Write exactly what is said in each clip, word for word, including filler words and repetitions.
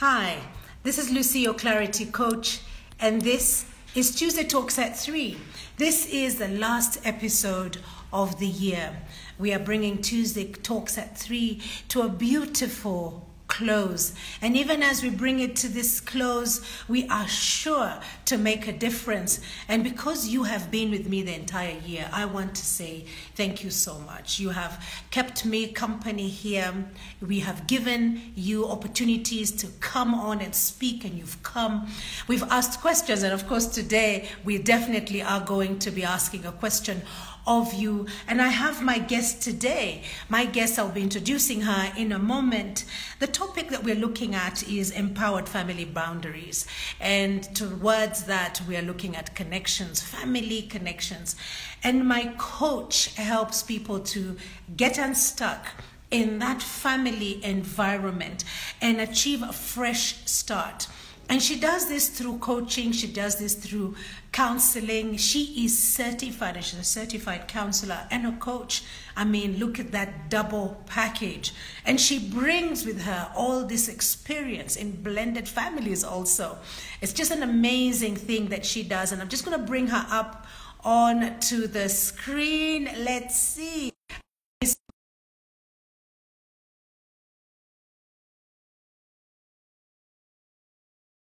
Hi, this is Lucy, your Clarity Coach, and this is Tuesday Talks at Three. This is the last episode of the year. We are bringing Tuesday Talks at Three to a beautiful close. And even as we bring it to this close, we are sure to make a difference. And because you have been with me the entire year, I want to say thank you so much. You have kept me company here. We have given you opportunities to come on and speak, and you've come. We've asked questions, and of course today we definitely are going to be asking a question of you. And I have my guest today. My guest, I'll be introducing her in a moment. The topic that we're looking at is empowered family boundaries, and towards that we are looking at connections, family connections. And my coach helps people to get unstuck in that family environment and achieve a fresh start. And she does this through coaching, she does this through counseling. She is certified, and she's a certified counselor and a coach. I mean, look at that double package. And she brings with her all this experience in blended families also. It's just an amazing thing that she does. And I'm just gonna bring her up on to the screen. Let's see.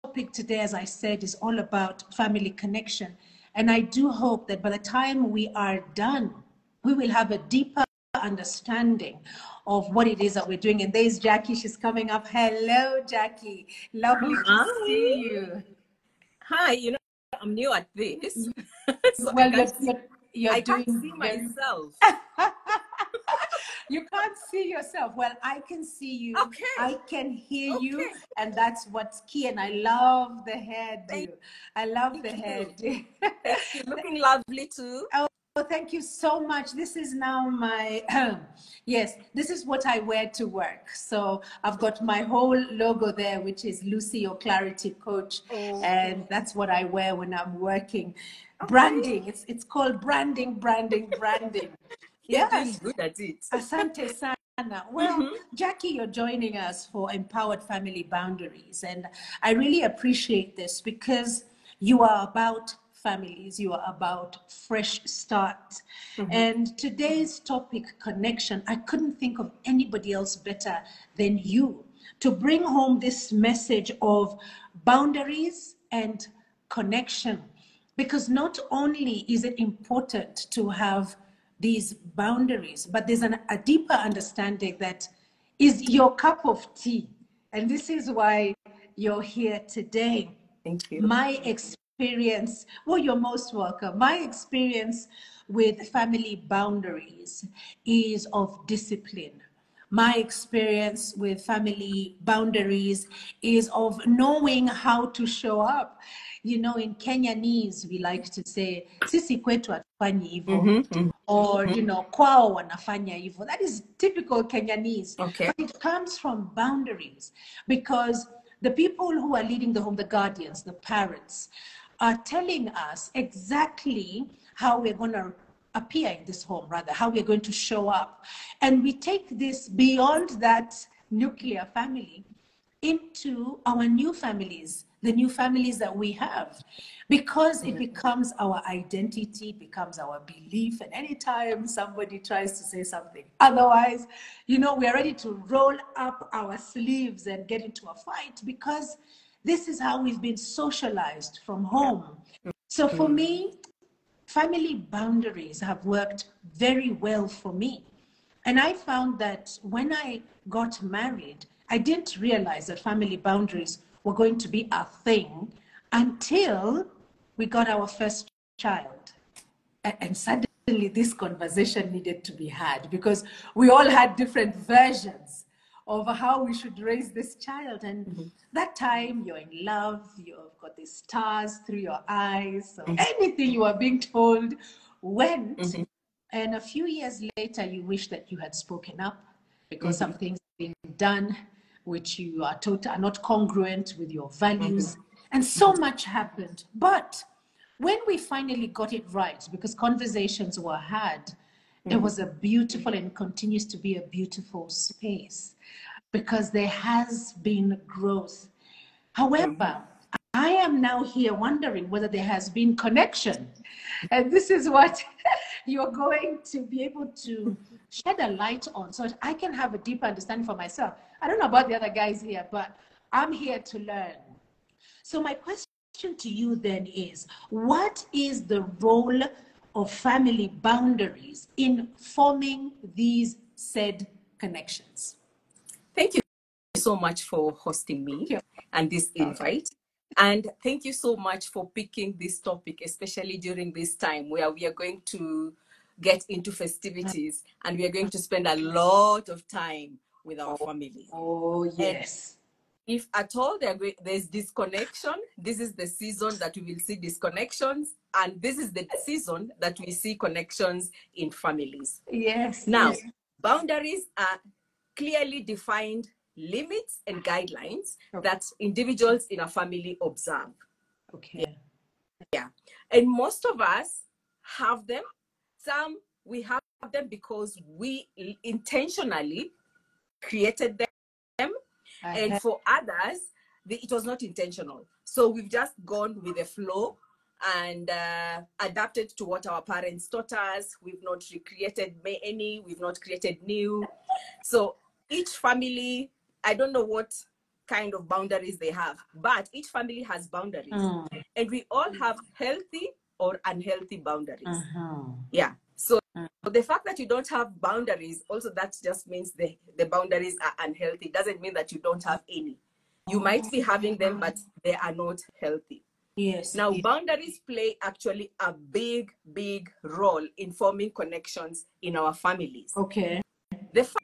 Topic today, as I said, is all about family connection, and I do hope that by the time we are done we will have a deeper understanding of what it is that we're doing. And there's Jackie, she's coming up. Hello Jackie, lovely hi. To see you. Hi, you know I'm new at this. So well, I can't, you're, you're I doing can't see myself. You can't see yourself. Well, I can see you. Okay. I can hear okay. you. And that's what's key. And I love the hair. Thank I love you. The hair. You're looking lovely too. Oh, thank you so much. This is now my, yes, this is what I wear to work. So I've got my whole logo there, which is Lucy, your Clarity Coach. Oh. And that's what I wear when I'm working. Okay. Branding. It's, it's called branding, branding, branding. Yes, good at it. Asante sana. Well, mm-hmm. Jackie, you're joining us for Empowered Family Boundaries, and I really appreciate this because you are about families, you are about fresh starts. Mm-hmm. And today's topic, connection, I couldn't think of anybody else better than you to bring home this message of boundaries and connection, because not only is it important to have these boundaries, but there's an, a deeper understanding that is your cup of tea. And this is why you're here today. Thank you. My experience, well, you're most welcome. My experience with family boundaries is of discipline. My experience with family boundaries is of knowing how to show up. You know, in Kenyanese, we like to say, sisi kwetu hatufanyi hivyo. Mm-hmm. Or, mm-hmm. you know, kwao wanafanya hivyo. That is typical Kenyanese. Okay. But it comes from boundaries, because the people who are leading the home, the guardians, the parents, are telling us exactly how we're going to appear in this home, rather, how we're going to show up. And we take this beyond that nuclear family into our new families, the new families that we have, because it becomes our identity, becomes our belief. And anytime somebody tries to say something otherwise, you know, we're ready to roll up our sleeves and get into a fight, because this is how we've been socialized from home. So for me, family boundaries have worked very well for me. And I found that when I got married, I didn't realize that family boundaries were going to be a thing until we got our first child. And suddenly this conversation needed to be had, because we all had different versions of how we should raise this child. And mm-hmm. that time you're in love, you've got the stars through your eyes, so mm-hmm. anything you are being told went. Mm-hmm. And a few years later, you wish that you had spoken up, because mm-hmm. some things have been done which you are taught are not congruent with your values. Mm-hmm. And so much happened. But when we finally got it right, because conversations were had, mm-hmm. it was a beautiful and continues to be a beautiful space, because there has been growth. However, I am now here wondering whether there has been connection. And this is what you're going to be able to shed a light on, so I can have a deeper understanding for myself. I don't know about the other guys here, but I'm here to learn. So my question to you then is, what is the role of family boundaries in forming these said connections? Thank you so much for hosting me and this invite. And thank you so much for picking this topic, especially during this time where we are going to get into festivities and we are going to spend a lot of time with our family. Oh, yes. And if at all there's disconnection, this is the season that we will see disconnections, and this is the season that we see connections in families. Yes. Now, yes. Boundaries are clearly defined limits and guidelines okay. that individuals in a family observe. Okay. Yeah. And most of us have them. Some we have them because we intentionally created them. Uh-huh. And for others, the, it was not intentional. So we've just gone with the flow and uh, adapted to what our parents taught us. We've not recreated any, we've not created new. So each family, I don't know what kind of boundaries they have, but each family has boundaries. Mm. And we all have healthy or unhealthy boundaries. Uh-huh. Yeah. So uh-huh. the fact that you don't have boundaries, also that just means the, the boundaries are unhealthy. It doesn't mean that you don't have any. You might be having them, but they are not healthy. Yes. Now, yes. boundaries play actually a big, big role in forming connections in our families. Okay. The fact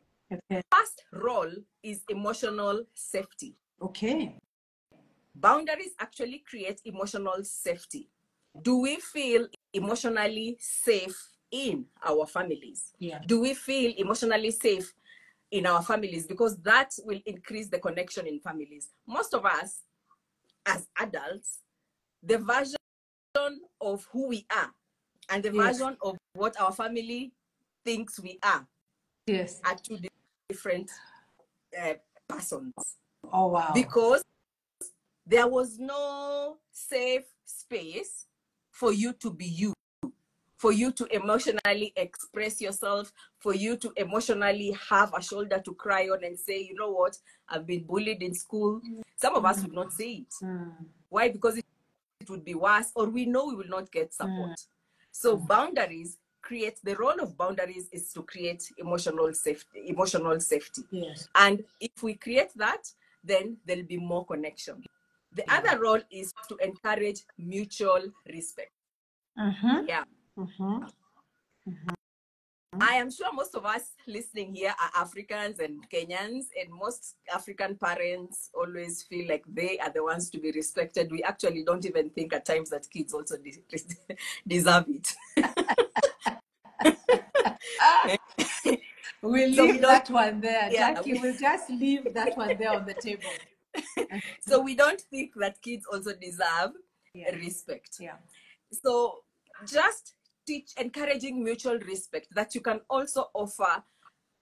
Okay. first role is emotional safety. Okay. Boundaries actually create emotional safety. Do we feel emotionally safe in our families? Yeah. Do we feel emotionally safe in our families? Because that will increase the connection in families. Most of us, as adults, the version of who we are and the yes. version of what our family thinks we are yes. are two different different uh, persons. Oh wow. Because there was no safe space for you to be you, for you to emotionally express yourself, for you to emotionally have a shoulder to cry on and say, you know what, I've been bullied in school. Some of us would not say it. Mm. Why? Because it, it would be worse, or we know we will not get support. Mm. So boundaries create, the role of boundaries is to create emotional safety, emotional safety. Yes. And if we create that, then there'll be more connection. The yeah. other role is to encourage mutual respect. Uh-huh. Yeah. Uh-huh. Uh-huh. I am sure most of us listening here are Africans and Kenyans, and most African parents always feel like they are the ones to be respected. We actually don't even think at times that kids also de- deserve it. We'll leave so that one there. Yeah, Jackie, we... we'll just leave that one there on the table. So we don't think that kids also deserve yeah. respect. Yeah. So just teach, encouraging mutual respect, that you can also offer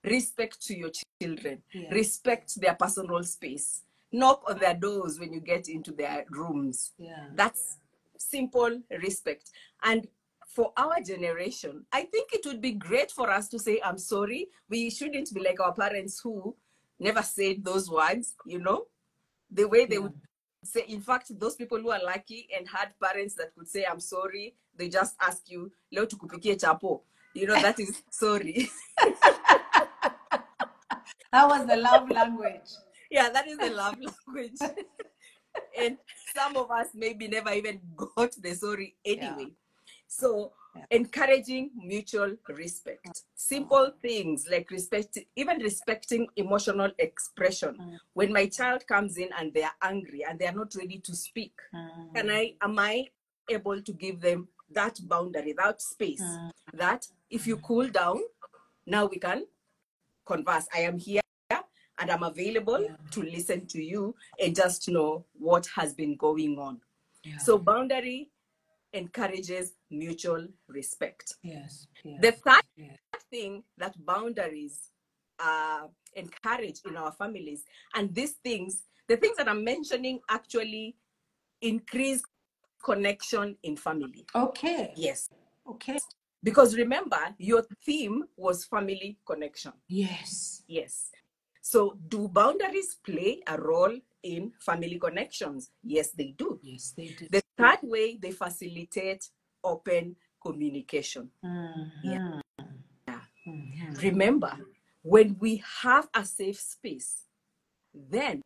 respect to your children, yeah. respect their personal space, knock on their doors when you get into their rooms. Yeah. That's yeah. simple respect. And for our generation, I think it would be great for us to say, I'm sorry. We shouldn't be like our parents who never said those words, you know, the way they yeah. would say. In fact, those people who are lucky and had parents that could say, I'm sorry, they just ask you, leo tukupikie chapo. You know, that is sorry. That was the love language. Yeah, that is the love language. And some of us maybe never even got the sorry anyway. Yeah. So yeah. encouraging mutual respect, simple things like respect, even respecting emotional expression. Mm. When my child comes in and they are angry and they are not ready to speak, mm. can I, am I able to give them that boundary, that space, mm. that if you cool down, now we can converse. I am here and I'm available yeah. to listen to you and just know what has been going on. Yeah. So boundary encourages mutual respect. Yes, yes. The third yes. thing that boundaries uh, encouraged in our families. And these things, the things that I'm mentioning, actually increase connection in family. Okay. Yes. Okay. Because remember, your theme was family connection. Yes. Yes. So do boundaries play a role in family connections? Yes, they do. Yes, they do. The third way, they facilitate open communication. Mm-hmm. Yeah. Mm-hmm. Remember, when we have a safe space, then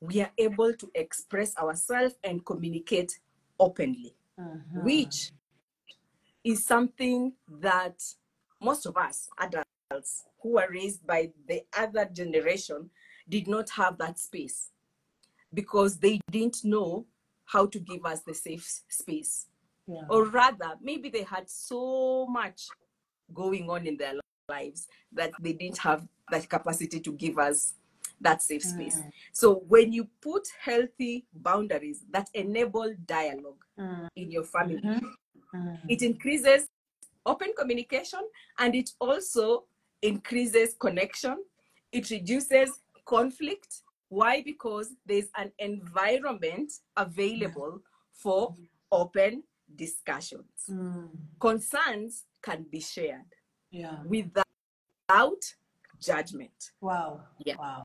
we are able to express ourselves and communicate openly, mm-hmm. which is something that most of us adults who were raised by the other generation did not have that space, because they didn't know how to give us the safe space. Yeah. Or rather, maybe they had so much going on in their lives that they didn't have that capacity to give us that safe space. Mm. So when you put healthy boundaries that enable dialogue mm. in your family, mm-hmm. mm. it increases open communication, and it also increases connection. It reduces conflict. Why? Because there's an environment available for open discussions. Mm. Concerns can be shared yeah. without, without judgment. Wow. Yeah. Wow.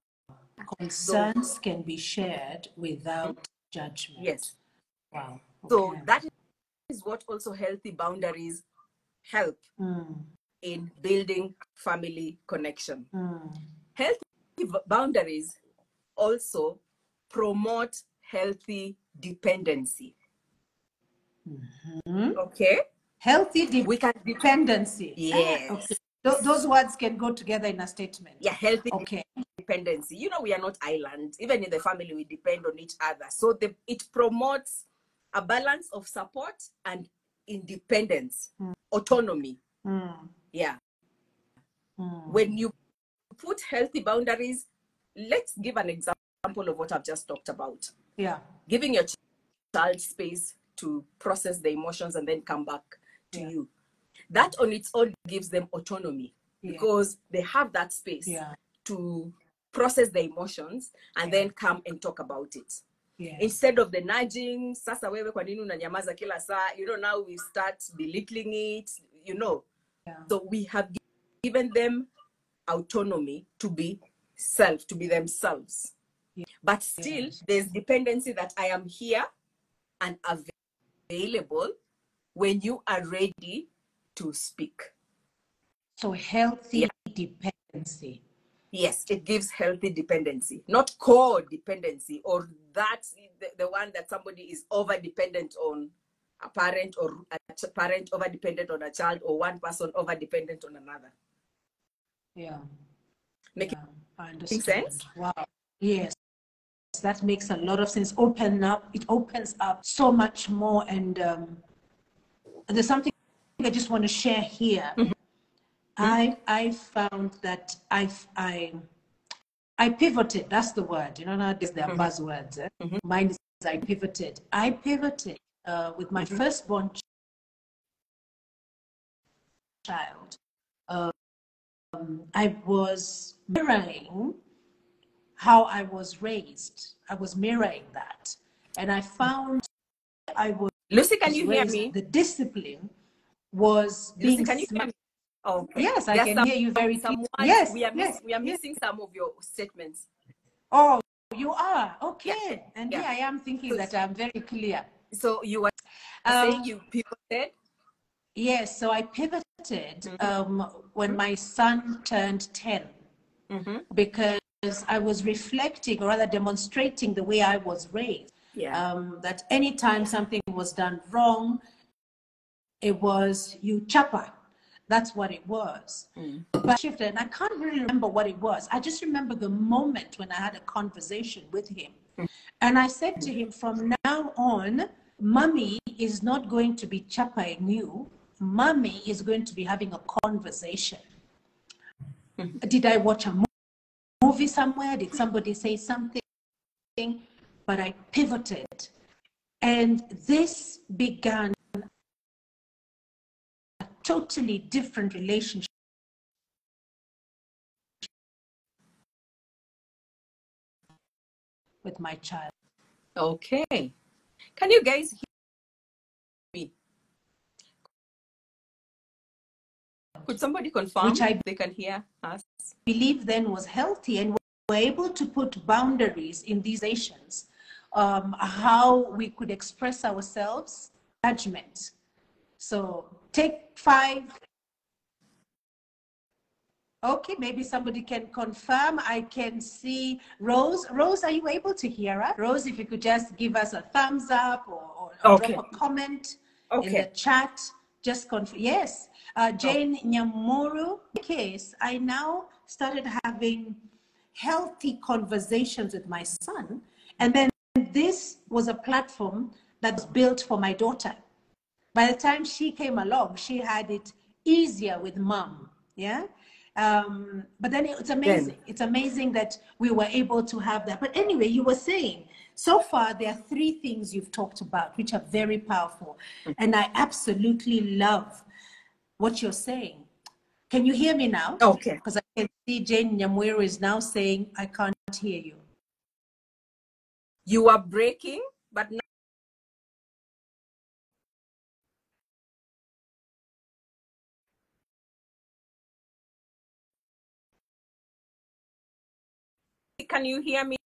Concerns so, can be shared without judgment. Yes. Wow. Okay. So that is what also healthy boundaries help mm. in building family connection. Mm. Healthy boundaries also promote healthy dependency. Mm-hmm. Okay. Healthy de we can dependency. Yes. Okay. Th those words can go together in a statement. Yeah, healthy okay. dependency. You know, we are not islands. Even in the family, we depend on each other. So the, it promotes a balance of support and independence, mm. autonomy. Mm. Yeah. Mm. When you put healthy boundaries, let's give an example of what I've just talked about. Yeah. Giving your child space to process the emotions and then come back to yeah. you. That on its own gives them autonomy yeah. because they have that space yeah. to process the emotions and yeah. then come and talk about it. Yeah. Instead of the nudging, sasa wewe kwa nini unanyamaza kila saa, you know, now we start belittling it, you know. Yeah. So we have given them autonomy to be self, to be themselves. Yeah. But still, yeah. there's dependency that I am here and available. available when you are ready to speak. So healthy yeah. dependency. Yes, it gives healthy dependency, not codependency, or that's the, the one that somebody is over dependent on a parent, or a parent over dependent on a child, or one person over dependent on another. Yeah. Make yeah, it make sense? Wow. Yes. That makes a lot of sense. Open up. It opens up so much more. And um, there's something I just want to share here. Mm-hmm. I I found that I I I pivoted. That's the word. You know, nowadays there are mm-hmm. buzzwords. Eh? Mm-hmm. Mine is I pivoted. I pivoted uh, with my mm-hmm. firstborn child. Uh, um, I was marrying how I was raised. I was mirroring that. And I found I was Lucy, can you raised, hear me? The discipline was Lucy, being can you hear me? Oh, okay. Yes, I There's can some, hear you very someone, yes, we are yes, miss, we are yes. missing some of your statements. Oh, you are? Okay. Yeah. And yeah. here I am thinking so, that I'm very clear. So you were um, saying you pivoted? Yes, so I pivoted mm-hmm. um, when my son turned ten mm-hmm. because I was reflecting, or rather demonstrating, the way I was raised. Yeah. Um, that anytime something was done wrong, it was you chapa. That's what it was. Mm. But I shifted, and I can't really remember what it was. I just remember the moment when I had a conversation with him. Mm. And I said to him, from now on, mommy is not going to be chapaing you. Mommy is going to be having a conversation. Mm. Did I watch a movie? movie somewhere? Did somebody say something? But I pivoted, and this began a totally different relationship with my child. Okay. Can you guys hear me? Could somebody confirm which I, they can hear us? Believe then was healthy, and we were able to put boundaries in these nations, um, how we could express ourselves, judgment. So take five. Okay, maybe somebody can confirm. I can see Rose. Rose, are you able to hear us? Rose, if you could just give us a thumbs up or, or okay. drop a comment okay. in the chat. Just confirm. Yes. Uh, Jane okay. Nyamuru. Case, I now started having healthy conversations with my son. And then this was a platform that's built for my daughter. By the time she came along, she had it easier with mom. Yeah. Um, but then it's amazing. It's amazing that we were able to have that. But anyway, you were saying, so far, there are three things you've talked about, which are very powerful. And I absolutely love what you're saying. Can you hear me now? Okay. Because I can see Jane Nyamweru is now saying, I can't hear you. You are breaking, but now. Can you hear me?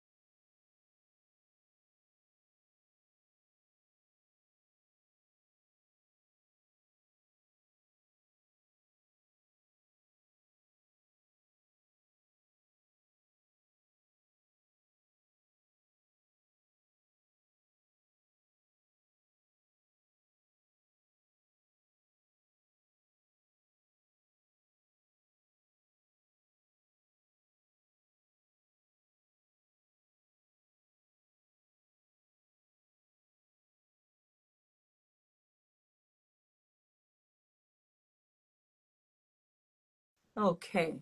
Okay.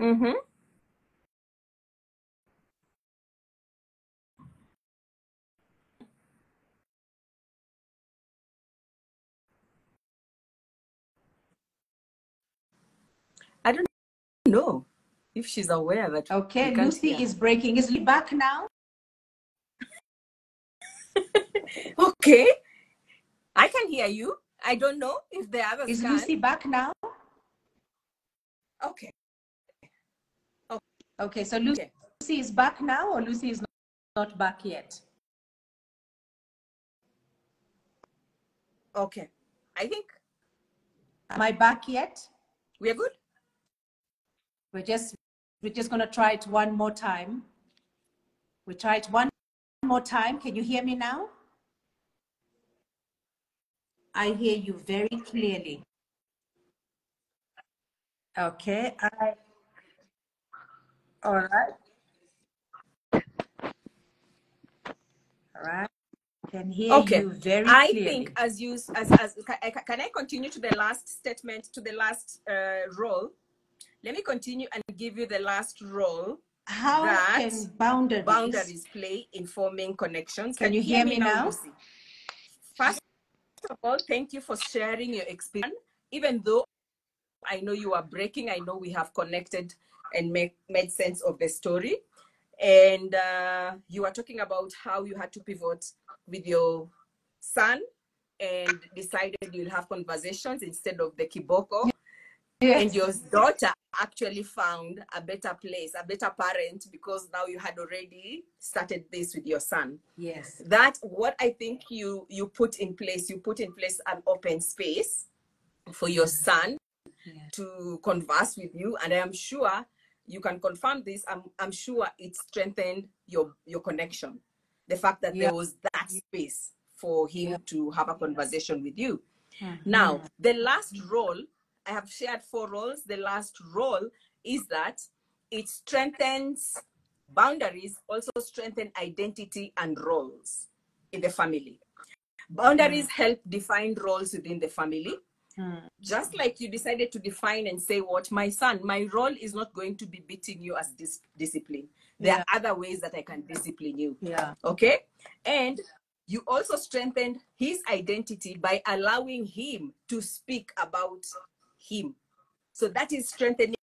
Mm-hmm. I don't know if she's aware that. Okay, Lucy hear. is breaking. Is Lucy back now? Okay, I can hear you. I don't know if the others Is can. Lucy back now? Okay. Okay, okay so Lucy okay. is back now, or Lucy is not back yet? Okay, I think. Am I back yet? We are good. We're just, we're just going to try it one more time. We try it one more time. Can you hear me now? I hear you very clearly. Okay. I, all right. All right. Can hear okay. you very I clearly. I think as you as as can I continue to the last statement to the last uh, role? Let me continue and give you the last role. How that can boundaries boundaries play in forming connections? Can, can you hear, hear me now? now? First. First of all, thank you for sharing your experience. Even though I know you are breaking, I know we have connected and make, made sense of the story. And uh, you are talking about how you had to pivot with your son and decided you'll have conversations instead of the kiboko. Yes. And your daughter actually found a better place, a better parent, because now you had already started this with your son. Yes. That's what I think you, you put in place. You put in place an open space for your son yeah. to converse with you. And I am sure you can confirm this. I'm, I'm sure it strengthened your, your connection. The fact that yeah. there was that space for him yeah. to have a conversation with you. Yeah. Now, yeah. the last role, I have shared four roles. The last role is that it strengthens boundaries, also strengthen identity and roles in the family. Boundaries mm. help define roles within the family. Mm. Just like you decided to define and say, what, my son, my role is not going to be beating you as dis discipline. There yeah. are other ways that I can discipline you. Yeah. Okay. And You also strengthened his identity by allowing him to speak about him. So that is strengthening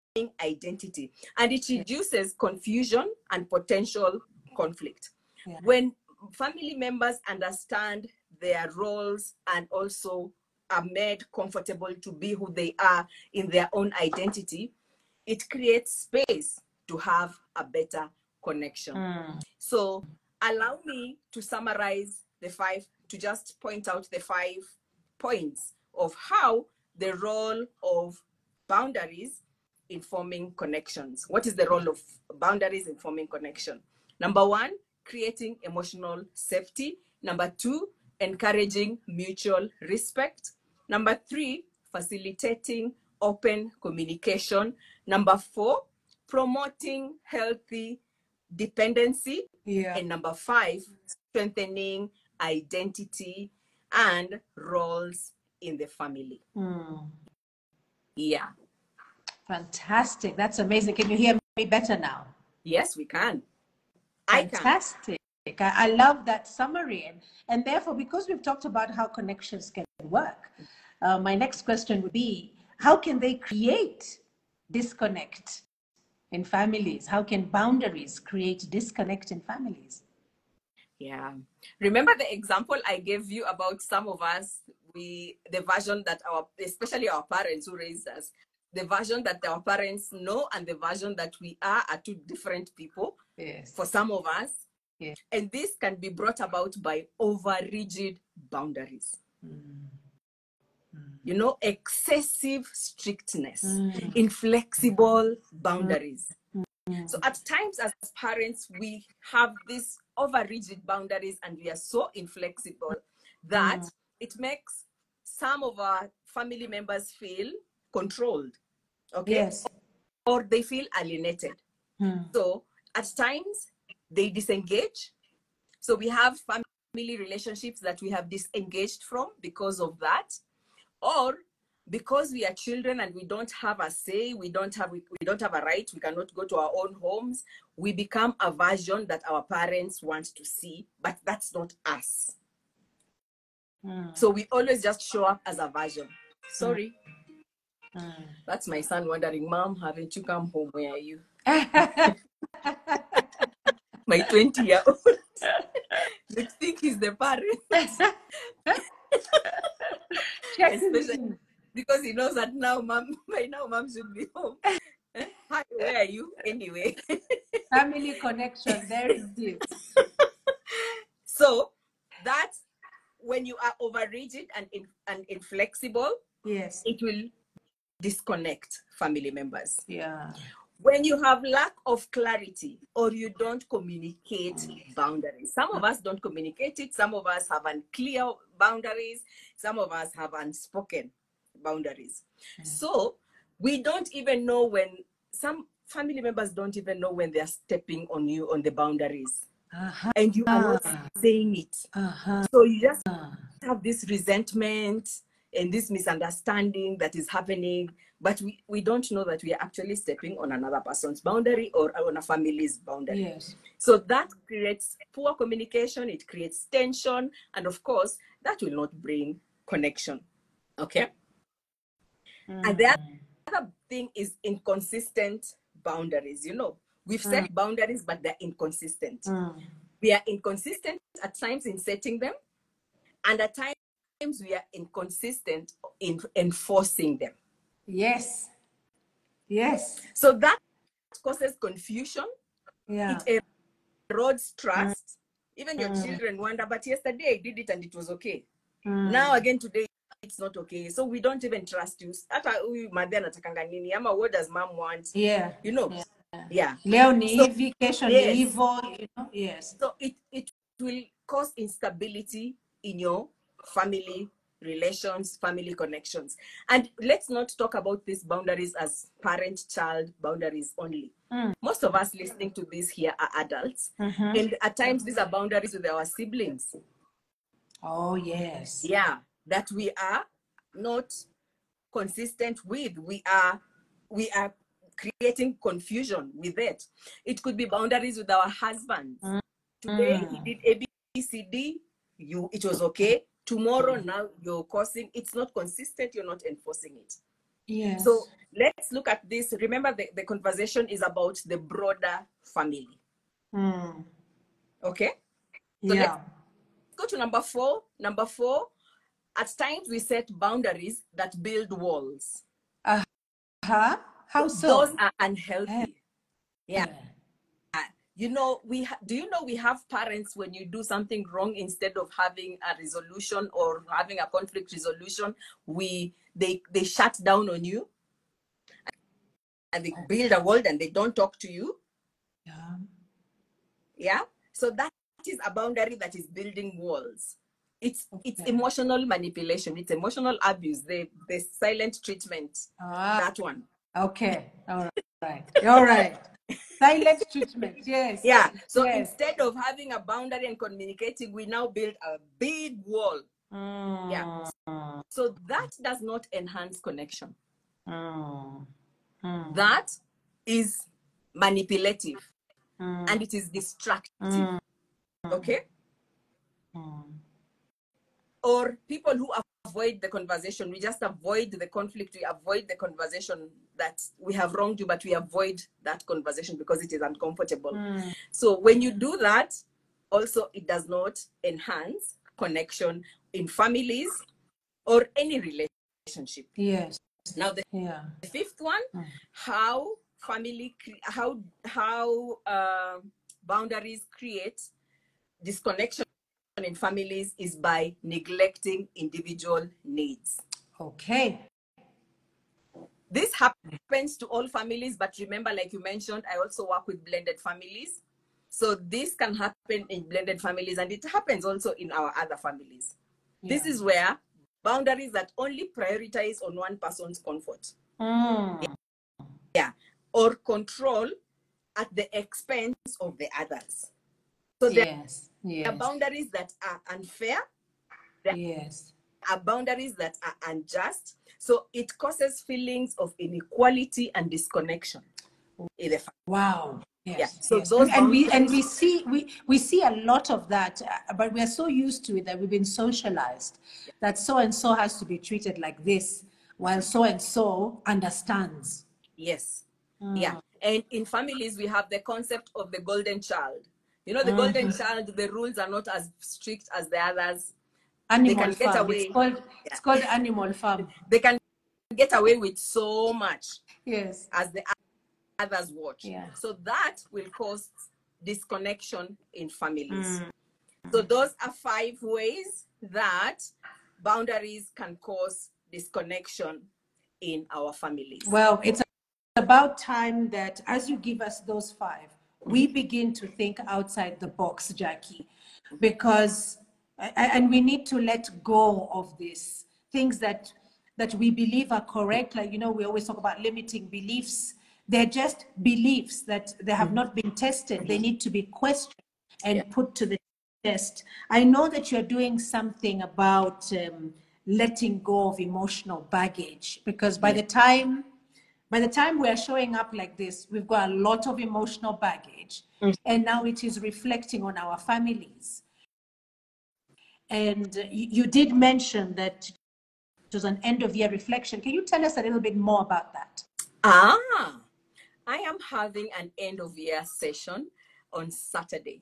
identity, and it reduces confusion and potential conflict. Yeah. When family members understand their roles and also are made comfortable to be who they are in their own identity, it creates space to have a better connection. Mm. So allow me to summarize the five, to just point out the five points of how the role of boundaries in forming connections. What is the role of boundaries in forming connection? Number one, creating emotional safety. Number two, encouraging mutual respect. Number three, facilitating open communication. Number four, promoting healthy dependency. Yeah. And number five, strengthening identity and roles in the family. Mm. Yeah. Fantastic. That's amazing. Can you hear me better now? Yes, we can. I Fantastic. Can. I love that summary. And, and therefore, because we've talked about how connections can work, uh, my next question would be, how can they create disconnect in families? How can boundaries create disconnect in families? Yeah. Remember the example I gave you about some of us, we the version that our, especially our parents who raised us, the version that our parents know and the version that we are are two different people. Yes. For some of us. Yes. And this can be brought about by over rigid boundaries. Mm. Mm. You know, excessive strictness, mm. inflexible boundaries. Mm. Mm. So at times as parents, we have these over rigid boundaries and we are so inflexible that mm. it makes some of our family members feel controlled. Okay. Yes. Or they feel alienated. Hmm. So at times they disengage. So we have family relationships that we have disengaged from because of that, or because we are children and we don't have a say, we don't have we, we don't have a right, we cannot go to our own homes. We become a version that our parents want to see, but that's not us. Hmm. So we always just show up as a version. Sorry. Hmm. Mm. That's my son wondering, Mom, haven't you come home? Where are you? My twenty-year-old. You think he's the parent. Especially because he knows that now, Mom, by now, Mom should be home. Hi, where are you? Anyway. Family connection, there is deep. So that's when you are over rigid and, in, and inflexible. Yes. It will disconnect family members. Yeah. When you have lack of clarity or you don't communicate boundaries. Some of us don't communicate it. Some of us have unclear boundaries. Some of us have unspoken boundaries. Mm. So we don't even know when, some family members don't even know when they're stepping on you on the boundaries. Uh-huh. And you are not saying it. Uh-huh. So you just have this resentment and this misunderstanding that is happening, but we, we don't know that we are actually stepping on another person's boundary or on a family's boundary. Yes. So that creates poor communication, it creates tension, and of course, that will not bring connection, okay? Mm. And the other thing is inconsistent boundaries, you know. We've mm. set boundaries, but they're inconsistent. Mm. We are inconsistent at times in setting them, and at times, we are inconsistent in enforcing them. Yes. Yes. So that causes confusion. Yeah. It erodes trust. Mm. Even your mm. children wonder, but yesterday I did it and it was okay. Mm. Now again today it's not okay. So we don't even trust you. What does Mom want? Yeah. You know. Yeah. yeah. Leonification, so, yes. evil, you know. Yes. So it, it will cause instability in your family relations, family connections. And let's not talk about these boundaries as parent-child boundaries only. Mm. Most of us listening to this here are adults. Mm-hmm. And at times, these are boundaries with our siblings. Oh, yes. Yeah, that we are not consistent with. We are, we are creating confusion with it. It could be boundaries with our husbands. Mm. Today, he did A B C D. you it was okay. Tomorrow now you're causing, it's not consistent, you're not enforcing it. Yes. So let's look at this. Remember, the, the conversation is about the broader family. Mm. Okay? So yeah. Let's go to number four. Number four, at times we set boundaries that build walls. Uh-huh. How so? Those are unhealthy. Yeah. yeah. You know, we ha do you know we have parents, when you do something wrong, instead of having a resolution or having a conflict resolution, we they they shut down on you, and they build a wall and they don't talk to you. Yeah. Yeah. So that is a boundary that is building walls. It's okay. It's emotional manipulation. It's emotional abuse. The the silent treatment. Ah, that one. Okay. All right. All right. Silent treatment, yes. Yeah, so yes. Instead of having a boundary and communicating, we now build a big wall. Mm. Yeah. So that does not enhance connection. Mm. Mm. That is manipulative. Mm. And it is destructive. Mm. Okay? Mm. Or people who avoid the conversation, we just avoid the conflict, we avoid the conversation that we have wronged you, but we avoid that conversation because it is uncomfortable. Mm. So when you do that, also it does not enhance connection in families or any relationship. Yes. Now the, yeah. the fifth one, mm. how family, how how uh, boundaries create disconnection in families is by neglecting individual needs. Okay. This happens to all families, but remember, like you mentioned, I also work with blended families. So this can happen in blended families, and it happens also in our other families. Yeah. This is where boundaries that only prioritize on one person's comfort. Mm. Yeah. yeah. Or control at the expense of the others. So there yes. Yes. are boundaries that are unfair. There yes. are boundaries that are unjust. So it causes feelings of inequality and disconnection. In the family. Wow. Yes. Yeah. So yes. those and we and we see we we see a lot of that, uh, but we are so used to it that we've been socialized yeah. that so and so has to be treated like this, while so and so understands. Yes. Mm. Yeah. And in families, we have the concept of the golden child. You know, the mm-hmm. golden child, the rules are not as strict as the others. Animal they can farm. Get away. It's called, it's called animal farm. They can get away with so much. Yes. As the others watch. Yeah. So that will cause disconnection in families. Mm. So those are five ways that boundaries can cause disconnection in our families. Well, it's about time that as you give us those five, we begin to think outside the box, Jackie, because, and we need to let go of these things that, that we believe are correct. Like, you know, we always talk about limiting beliefs. They're just beliefs that they have not been tested. They need to be questioned and yeah. put to the test. I know that you're doing something about um, letting go of emotional baggage, because by yeah. the time By the time we are showing up like this, we've got a lot of emotional baggage, mm. and now it is reflecting on our families. And you, you did mention that it was an end-of-year reflection. Can you tell us a little bit more about that? Ah, I am having an end-of-year session on Saturday.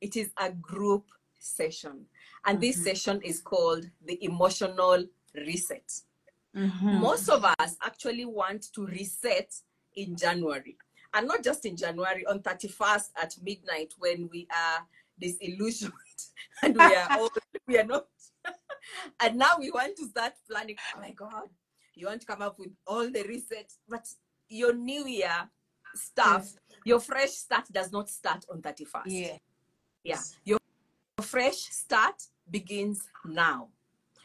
It is a group session, and mm-hmm. this session is called the Emotional Reset. Mm-hmm. Most of us actually want to reset in January, and not just in January, on thirty-first at midnight, when we are disillusioned and we are old, we are not and now we want to start planning. Oh my God, you want to come up with all the resets, but your new year stuff, yes. your fresh start does not start on thirty-first. Yeah, yeah. Your, your fresh start begins now,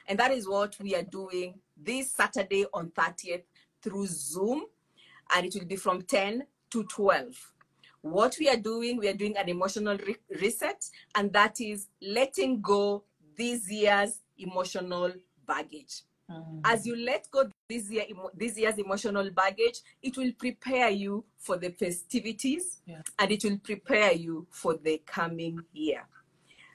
and that is what we are doing this Saturday on thirtieth through Zoom, and it will be from ten to twelve. What we are doing, we are doing an emotional re reset, and that is letting go this year's emotional baggage. Mm. As you let go this, year, this year's emotional baggage, it will prepare you for the festivities, yeah. and it will prepare you for the coming year.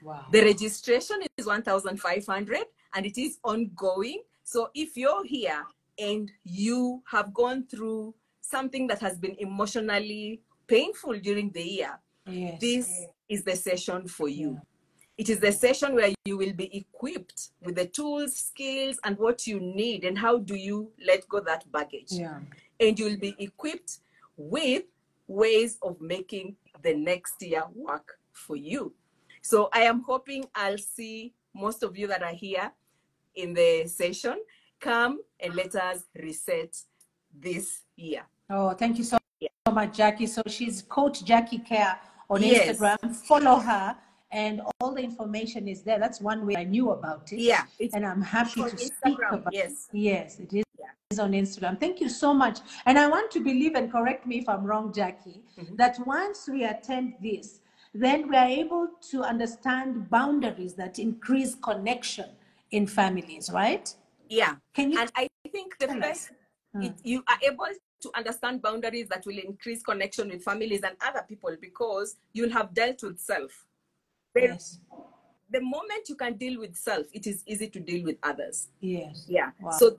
Wow. The registration is one thousand five hundred dollars and it is ongoing. So if you're here and you have gone through something that has been emotionally painful during the year, yes, this yes. is the session for you. Yeah. It is the session where you will be equipped with the tools, skills, and what you need, and how do you let go that baggage. Yeah. And you'll be equipped with ways of making the next year work for you. So I am hoping I'll see most of you that are here in the session. Come and let us reset this year. Oh, thank you so much, Jackie. So she's Coach Jackie Care on yes. Instagram. Follow her. And all the information is there. That's one way I knew about it. Yeah. And I'm happy to speak about it. Yes. Yes, it is. Yeah. It is on Instagram. Thank you so much. And I want to believe, and correct me if I'm wrong, Jackie, mm-hmm. that once we attend this, then we are able to understand boundaries that increase connection in families, right? Yeah. Can you? And I think the first, hmm. it, you are able to understand boundaries that will increase connection with families and other people, because you'll have dealt with self. Then, yes. The moment you can deal with self, it is easy to deal with others. Yes. Yeah. Wow. So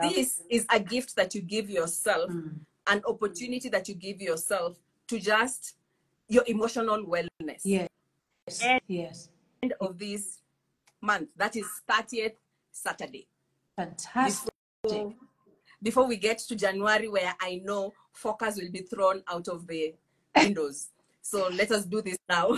this is a gift that you give yourself, mm. an opportunity that you give yourself to just your emotional wellness. Yes. And yes. End of this month. That is thirtieth Saturday. Fantastic. Before, before we get to January, where I know focus will be thrown out of the windows. So let us do this now.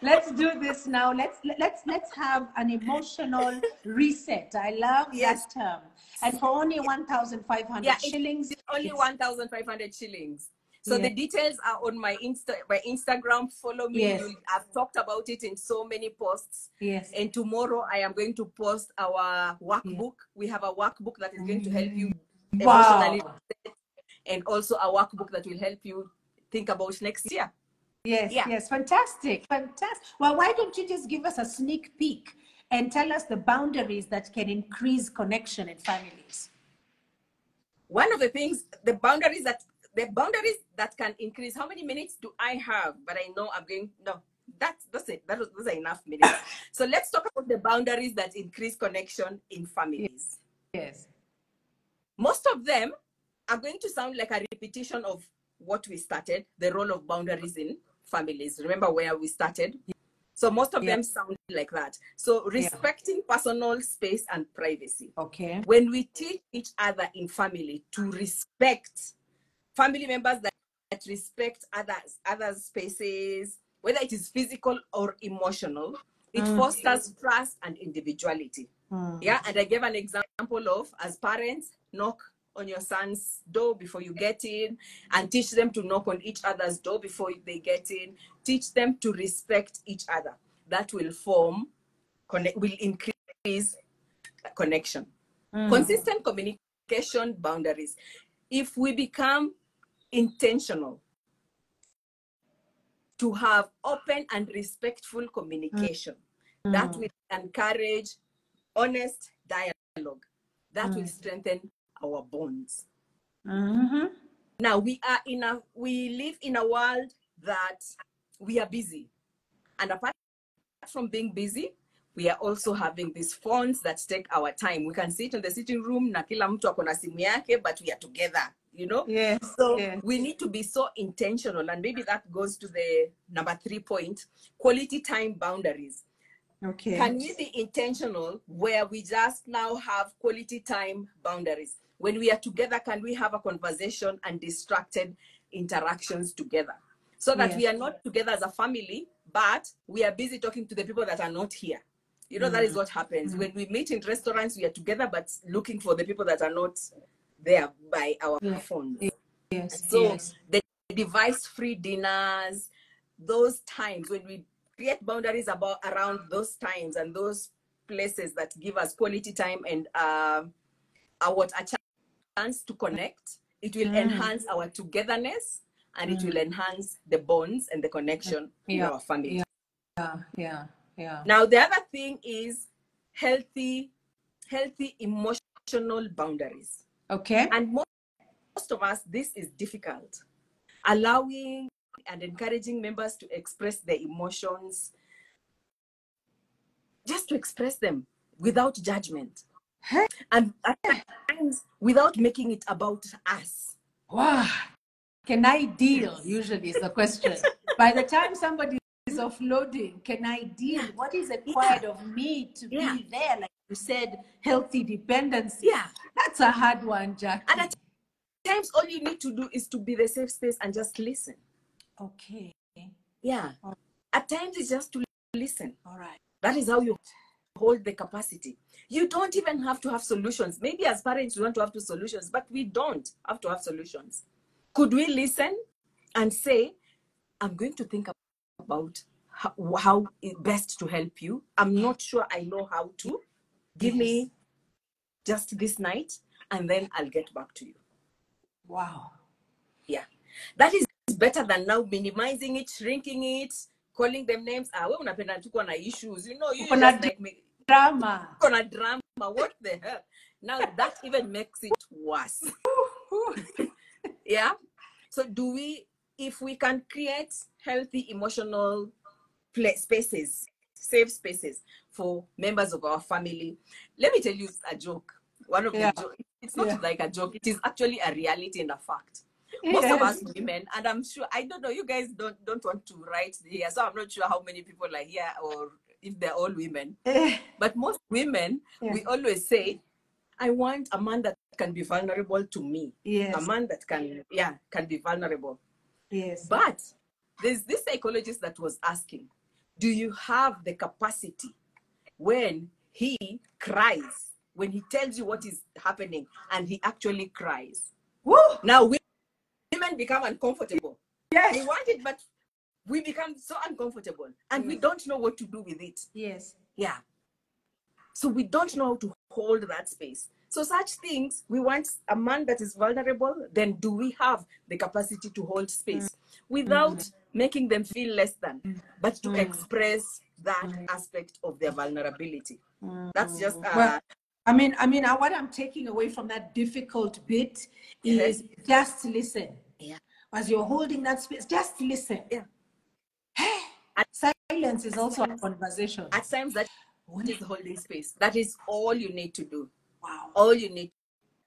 Let's do this now. Let's let's let's have an emotional reset. I love yes. that term. And for only one thousand five hundred yeah, shillings, it's only it's... one thousand five hundred shillings. So yeah. the details are on my Insta, my Instagram. Follow me. Yes. I've talked about it in so many posts. Yes. And tomorrow I am going to post our workbook. Yeah. We have a workbook that is going to help you emotionally, wow. and also a workbook that will help you think about next year. Yes, yeah. yes, fantastic, fantastic. Well, why don't you just give us a sneak peek and tell us the boundaries that can increase connection in families? One of the things, the boundaries that the boundaries that can increase. How many minutes do I have? But I know I'm going. No, that's that's it. That was, those are enough minutes. So let's talk about the boundaries that increase connection in families. Yes. Most of them are going to sound like a repetition of what we started, the role of boundaries in families. Remember where we started? So most of yeah. them sound like that. So respecting yeah. personal space and privacy. Okay. When we teach each other in family to respect family members that, that respect others, others' spaces, whether it is physical or emotional, it mm. fosters trust and individuality. Mm. Yeah. And I gave an example of, as parents, knock on your son's door before you get in, and teach them to knock on each other's door before they get in. Teach them to respect each other. That will form, connect, will increase connection. Mm. Consistent communication boundaries. If we become intentional to have open and respectful communication, mm. that will encourage honest dialogue. That mm. will strengthen our bonds. Mm-hmm. Now we are in a we live in a world that we are busy, and apart from being busy, we are also having these phones that take our time. We can sit in the sitting room na kila mtu akona simu yake, but we are together, you know. Yes. So yes. we need to be so intentional, and maybe that goes to the number three point: quality time boundaries. Okay. Can we be intentional where we just now have quality time boundaries? When we are together, can we have a conversation and distracted interactions together? So that yes. we are not together as a family, but we are busy talking to the people that are not here. You know, mm-hmm. that is what happens. Mm-hmm. When we meet in restaurants, we are together, but looking for the people that are not there by our yes. phones. Yes. So yes. the device-free dinners, those times when we create boundaries about around those times and those places that give us quality time and uh, uh, what a chance to connect. It will mm. enhance our togetherness, and mm. it will enhance the bonds and the connection yeah. in our family. Yeah. yeah, yeah, yeah. Now the other thing is healthy, healthy emotional boundaries. Okay. And most, most of us, this is difficult. Allowing and encouraging members to express their emotions, just to express them without judgment. Huh? And at times, without making it about us. Wow. Can I deal? Usually is the question. By the time somebody is offloading, can I deal? What is required yeah. of me to yeah. be there? Like you said, healthy dependency. Yeah. That's a hard one, Jackie. And at times, all you need to do is to be the safe space and just listen. Okay. Yeah. Right. At times, it's just to listen. All right. That is how you hold the capacity. You don't even have to have solutions. Maybe as parents, we want to have two solutions, but we don't have to have solutions. Could we listen and say, I'm going to think about how, how best to help you. I'm not sure I know how to. Give yes. me just this night, and then I'll get back to you. Wow. Yeah. That is better than now minimizing it, shrinking it, calling them names. Ah, we unapenda tuko na issues. You know, you just like me. Drama. Gonna drama. What the hell? Now that even makes it worse. Yeah. So do we, if we can create healthy emotional play spaces, safe spaces for members of our family. Let me tell you a joke. One of yeah. the jokes. It's not yeah. like a joke. It is actually a reality and a fact. Most yes. of us women, and I'm sure, I don't know, you guys don't don't want to write here, so I'm not sure how many people are here or if they're all women. But most women, yeah. we always say, I want a man that can be vulnerable to me. Yes. A man that can, yeah, can be vulnerable. Yes. But there's this psychologist that was asking, do you have the capacity when he cries, when he tells you what is happening and he actually cries? Woo! Now we women become uncomfortable. Yes. They want it, but we become so uncomfortable and yes. we don't know what to do with it. Yes. Yeah. So we don't know how to hold that space. So such things, we want a man that is vulnerable, then do we have the capacity to hold space without mm-hmm. making them feel less than, but to mm-hmm. express that mm-hmm. aspect of their vulnerability. Mm-hmm. That's just... Uh, well, I mean, I mean, what I'm taking away from that difficult bit is yes. just listen. Yeah. As you're holding that space, just listen. Yeah. Hey, at silence is also times, a conversation. At times, that is holding space. That is all you need to do. Wow. All you need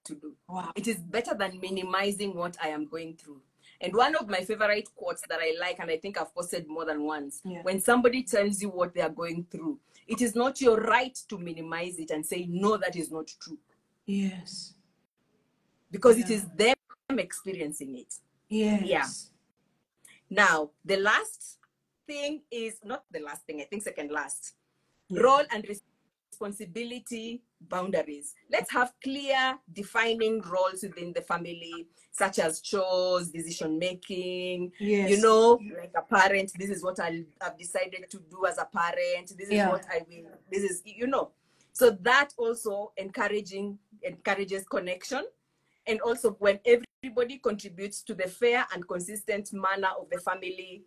to do. Wow. It is better than minimizing what I am going through. And one of my favorite quotes that I like, and I think I've posted more than once, yeah. when somebody tells you what they are going through, it is not your right to minimize it and say, no, that is not true. Yes. Because yeah. it is them experiencing it. Yes. Yeah. Now, the last thing is, not the last thing, I think second last, yeah. role and responsibility. Responsibility boundaries. Let's have clear defining roles within the family, such as chores, decision making, yes. you know, like a parent, this is what I have decided to do as a parent, this is yeah. what I will, this is, you know. So that also encouraging encourages connection, and also when everybody contributes to the fair and consistent manner of the family,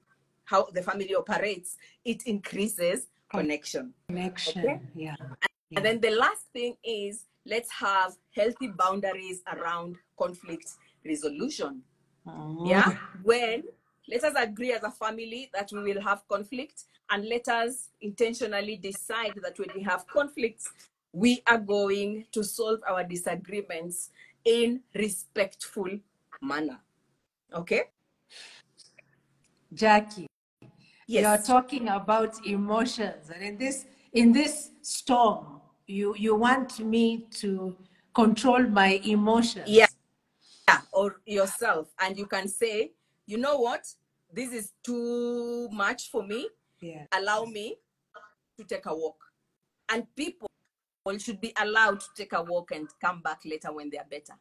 how the family operates, it increases connection. Connection. Okay? Yeah. And, yeah. and then the last thing is, let's have healthy boundaries around conflict resolution. Oh. Yeah. When let us agree as a family that we will have conflict, and let us intentionally decide that when we have conflicts, we are going to solve our disagreements in respectful manner. Okay. Jackie. Yes. You are talking about emotions, and in this in this storm, you you want me to control my emotions. Yeah, yeah, or yourself, and you can say, you know what, this is too much for me. Yeah. Allow me to take a walk, and people should be allowed to take a walk and come back later when they are better.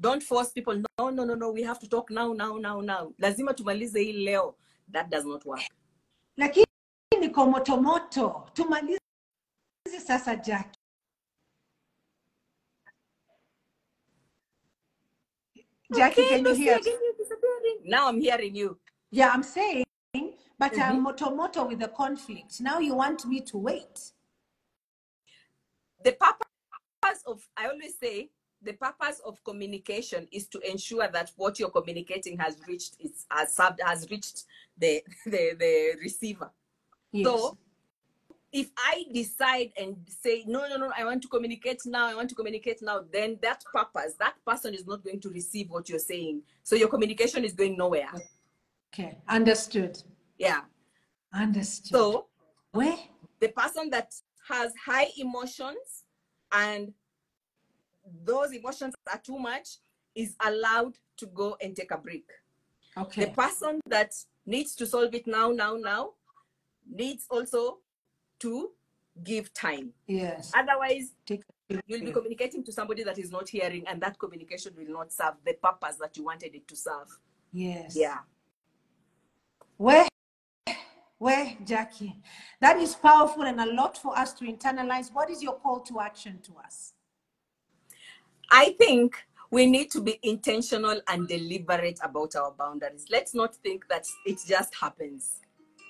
Don't force people. No, no, no, no. We have to talk now, now, now, now. Lazima tumalize hii leo. That does not work. Lakini niko motomoto tumalize sasa Jackie. Jackie, okay, can you hear? Now I'm hearing you. Yeah, I'm saying, but mm-hmm. I'm motomoto with the conflict. Now you want me to wait. The purpose of, I always say, the purpose of communication is to ensure that what you're communicating has reached its has, has reached the the, the receiver. Yes. So if I decide and say, no, no, no, I want to communicate now, I want to communicate now, then that purpose, that person is not going to receive what you're saying. So your communication is going nowhere. Okay, understood. Yeah. Understood. So where? The person that has high emotions and those emotions are too much is allowed to go and take a break. Okay. The person that needs to solve it now, now, now, needs also to give time. Yes. Otherwise, you'll be communicating to somebody that is not hearing, and that communication will not serve the purpose that you wanted it to serve. Yes. Yeah. Where, where, Jackie? That is powerful and a lot for us to internalize. What is your call to action to us? I think we need to be intentional and deliberate about our boundaries. Let's not think that it just happens.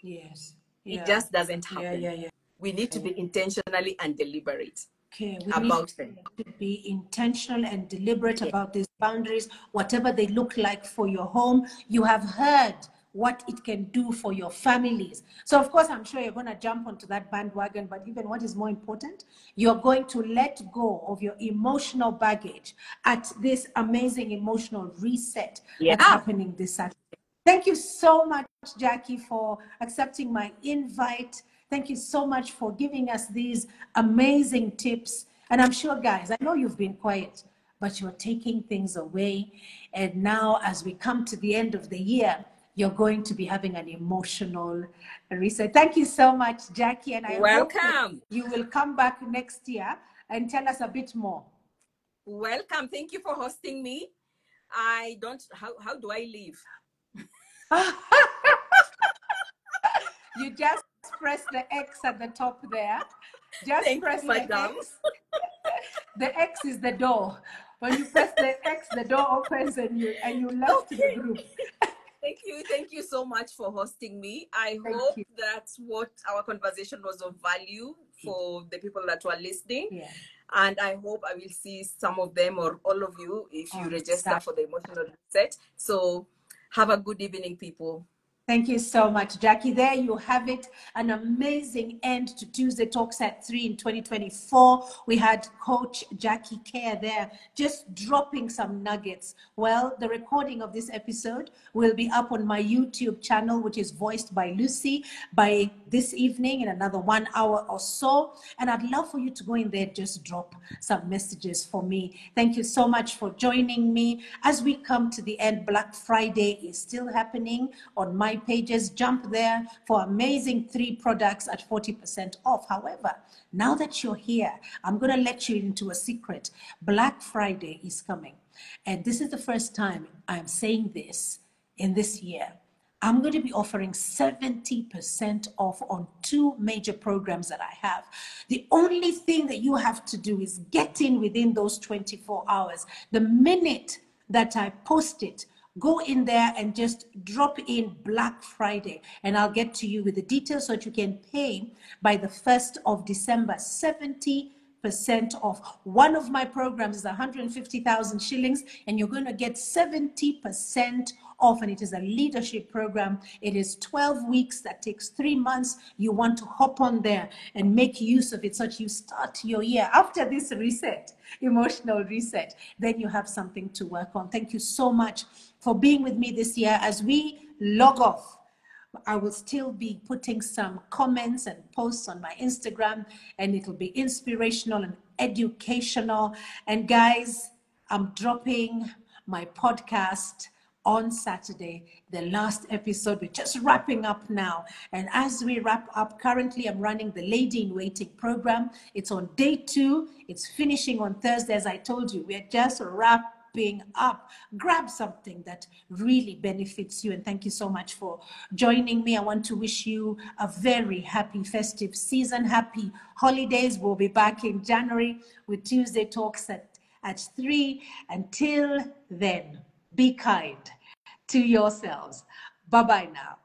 Yes. Yeah. It just doesn't happen. Yeah, yeah, yeah. We need okay. to be intentionally and deliberate okay. we about them. To be intentional and deliberate yeah. about these boundaries, whatever they look like for your home. You have heard what it can do for your families. So, of course, I'm sure you're going to jump onto that bandwagon, but even what is more important, you're going to let go of your emotional baggage at this amazing emotional reset yeah. that's happening this Saturday. Thank you so much, Jackie, for accepting my invite. Thank you so much for giving us these amazing tips. And I'm sure, guys, I know you've been quiet, but you're taking things away. And now, as we come to the end of the year, you're going to be having an emotional reset. Thank you so much, Jackie. And I welcome. Hope you will come back next year and tell us a bit more. Welcome. Thank you for hosting me. I don't, how, how do I leave? You just press the X at the top there. Just Thank press the X. The X is the door. When you press the X, the door opens and you and you left okay. the group. Thank you. Thank you so much for hosting me. I Thank hope you. That's what our conversation was of value for the people that were listening. Yeah. And I hope I will see some of them or all of you if you oh, register exactly. for the emotional reset. So have a good evening, people. Thank you so much, Jackie. There you have it. An amazing end to Tuesday Talks at Three in twenty twenty-four. We had Coach Jackie Kerr there, just dropping some nuggets. Well, the recording of this episode will be up on my YouTube channel, which is Voiced by Lucy, by this evening in another one hour or so. And I'd love for you to go in there, just drop some messages for me. Thank you so much for joining me. As we come to the end, Black Friday is still happening on my pages. Jump there for amazing three products at forty percent off. However, now that you're here, I'm going to let you into a secret. Black Friday is coming. And this is the first time I'm saying this in this year. I'm going to be offering seventy percent off on two major programs that I have. The only thing that you have to do is get in within those twenty-four hours. The minute that I post it, go in there and just drop in Black Friday, and I'll get to you with the details so that you can pay by the first of December, seventy percent off. One of my programs is one hundred fifty thousand shillings, and you're going to get seventy percent off, and it is a leadership program. It is twelve weeks. That takes three months. You want to hop on there and make use of it so that you start your year after this reset, emotional reset. Then you have something to work on. Thank you so much for being with me this year. As we log off, I will still be putting some comments and posts on my Instagram, and it'll be inspirational and educational. And guys, I'm dropping my podcast on Saturday, the last episode. We're just wrapping up now. And as we wrap up, currently I'm running the Lady in Waiting program. It's on day two. It's finishing on Thursday. As I told you, we're just wrapping up. Grab something that really benefits you. And thank you so much for joining me. I want to wish you a very happy festive season. Happy holidays. We'll be back in January with Tuesday Talks at, at three. Until then, be kind to yourselves. Bye-bye now.